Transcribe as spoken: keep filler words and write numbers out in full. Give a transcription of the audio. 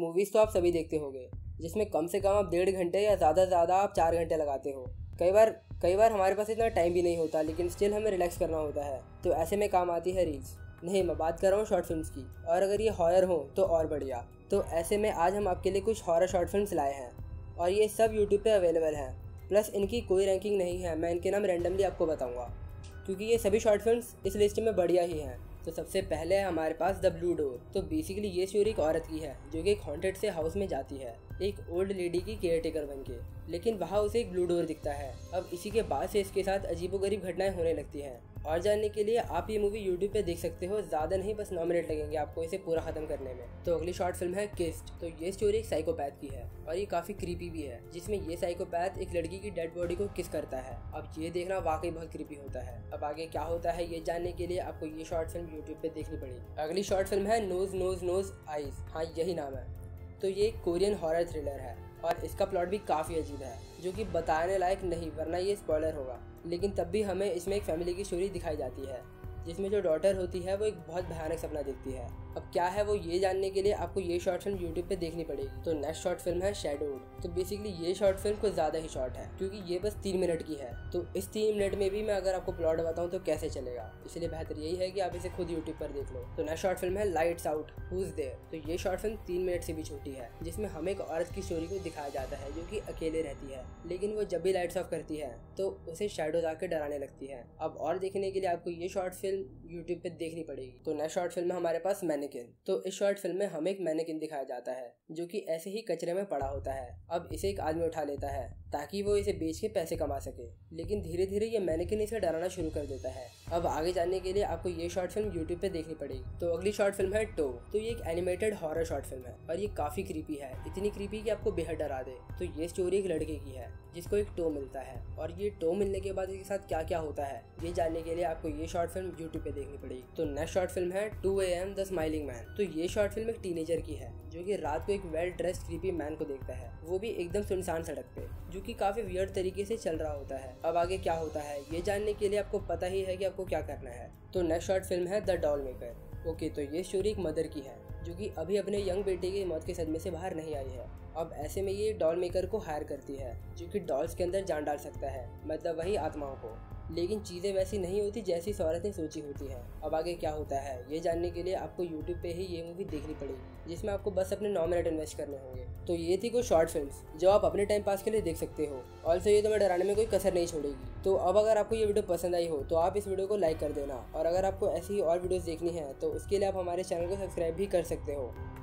Movies तो आप सभी देखते होंगे जिसमें कम से कम आप डेढ़ घंटे या ज़्यादा से ज़्यादा आप चार घंटे लगाते हो। कई बार कई बार हमारे पास इतना टाइम भी नहीं होता, लेकिन स्टिल हमें रिलैक्स करना होता है, तो ऐसे में काम आती है रील्स। नहीं, मैं बात कर रहा हूँ शॉर्ट फिल्म्स की, और अगर ये हॉरर हो तो और बढ़िया। तो ऐसे में आज हम आपके लिए कुछ हॉरर शॉर्ट फिल्म्स लाए हैं और ये सब यूट्यूब पे अवेलेबल हैं। प्लस इनकी कोई रैंकिंग नहीं है, मैं इनके नाम रैंडमली आपको बताऊंगा क्योंकि ये सभी शॉर्ट फिल्म्स इस लिस्ट में बढ़िया ही हैं। तो सबसे पहले है हमारे पास द ब्लू डोर। तो बेसिकली ये स्टोरी एक औरत की है जो कि एक हॉन्टेड से हाउस में जाती है एक ओल्ड लेडी की केयरटेकर बन के, लेकिन वहाँ उसे एक ब्लू डोर दिखता है। अब इसी के बाद से इसके साथ अजीबोगरीब घटनाएं होने लगती हैं। और जानने के लिए आप ये मूवी यूट्यूब पे देख सकते हो, ज़्यादा नहीं, बस नौ मिनट लगेंगे आपको इसे पूरा ख़त्म करने में। तो अगली शॉर्ट फिल्म है किस्ड। तो ये स्टोरी एक साइकोपैथ की है और ये काफ़ी क्रीपी भी है, जिसमें ये साइकोपैथ एक लड़की की डेड बॉडी को किस करता है। अब ये देखना वाकई बहुत क्रीपी होता है। अब आगे क्या होता है ये जानने के लिए आपको ये शॉर्ट फिल्म यूट्यूब पे देखनी पड़ेगी। अगली शॉर्ट फिल्म है नोज नोज नोज आइज, हाँ यही नाम है। तो ये एक कोरियन हॉरर थ्रिलर है और इसका प्लॉट भी काफ़ी अजीब है, जो कि बताने लायक नहीं, वरना ये स्पॉइलर होगा। लेकिन तब भी हमें इसमें एक फैमिली की स्टोरी दिखाई जाती है जिसमें जो डॉटर होती है वो एक बहुत भयानक सपना देखती है। अब क्या है वो ये जानने के लिए आपको ये शॉर्ट फिल्म यूट्यूब पे देखनी पड़ेगी। तो नेक्स्ट शॉर्ट फिल्म है शैडो। तो बेसिकली ये शॉर्ट फिल्म कुछ ज़्यादा ही शॉर्ट है क्योंकि ये बस तीन मिनट की है। तो इस तीन मिनट में भी मैं अगर आपको प्लॉट बताऊँ तो कैसे चलेगा, इसलिए बेहतर यही है कि आप इसे खुद यूट्यूब पर देख लो। तो नेक्स्ट शॉर्ट फिल्म है lights out who is there. तो ये शॉर्ट फिल्म तीन मिनट से भी छोटी है, जिसमें हमें एक औरत की स्टोरी को दिखाया जाता है जो कि अकेले रहती है, लेकिन वो जब भी लाइट्स ऑफ करती है तो उसे शैडोज आकर डराने लगती है। अब और देखने के लिए आपको ये शॉर्ट फिल्म यूट्यूब पे देखनी पड़ेगी। तो नेक्स्ट शॉर्ट फिल्म है हमारे पास मैनिकिन। तो इस शॉर्ट फिल्म में हमें एक मैनिकिन दिखाया जाता है जो कि ऐसे ही कचरे में पड़ा होता है। अब इसे एक आदमी उठा लेता है ताकि वो इसे बेच के पैसे कमा सके, लेकिन धीरे धीरे ये मैनिकिन इसे डराना शुरू कर देता है। अब आगे जानने के लिए आपको ये शॉर्ट फिल्म यूट्यूब पे देखनी पड़ेगी। तो अगली शॉर्ट फिल्म है टो। तो ये एक एनिमेटेड हॉरर शॉर्ट फिल्म है और ये काफी क्रीपी है, इतनी क्रीपी कि आपको बेहद डरा दे। तो ये स्टोरी एक लड़के की है जिसको एक टो मिलता है, और ये टो मिलने के बाद इसके साथ क्या क्या होता है ये जानने के लिए आपको ये शॉर्ट फिल्म यूट्यूब पे देखनी पड़ेगी। तो नेक्स्ट शॉर्ट फिल्म है two A M the smiling man. तो ये शॉर्ट फिल्म एक टीनेजर की है जो कि रात को एक वेल ड्रेस्ड क्रीपी मैन को देखता है, वो भी एकदम सुनसान सड़क पे, जो कि काफी वियर्ड तरीके से चल रहा होता है। अब आगे क्या होता है ये जानने के लिए आपको पता ही है कि आपको क्या करना है। तो नेक्स्ट शॉर्ट फिल्म है द डॉल मेकर। ओके, तो ये स्टोरी एक मदर की है जो कि अभी अपने यंग बेटे की मौत के सदमे से बाहर नहीं आई है। अब ऐसे में ये डॉल मेकर को हायर करती है जो कि डॉल्स के अंदर जान डाल सकता है, मतलब वही आत्माओं को, लेकिन चीज़ें वैसी नहीं होती जैसी इस औरत ने सोची होती है। अब आगे क्या होता है ये जानने के लिए आपको यूट्यूब पे ही ये मूवी देखनी पड़ेगी, जिसमें आपको बस अपने नौ मिनट इन्वेस्ट करने होंगे। तो ये थी कुछ शॉर्ट फिल्म्स जो आप अपने टाइम पास के लिए देख सकते हो। ऑल्सो ये तुम्हें डराने में कोई कसर नहीं छोड़ेगी। तो अब अगर आपको ये वीडियो पसंद आई हो तो आप इस वीडियो को लाइक कर देना, और अगर आपको ऐसी ही और वीडियोज़ देखनी है तो उसके लिए आप हमारे चैनल को सब्सक्राइब भी कर सकते हो।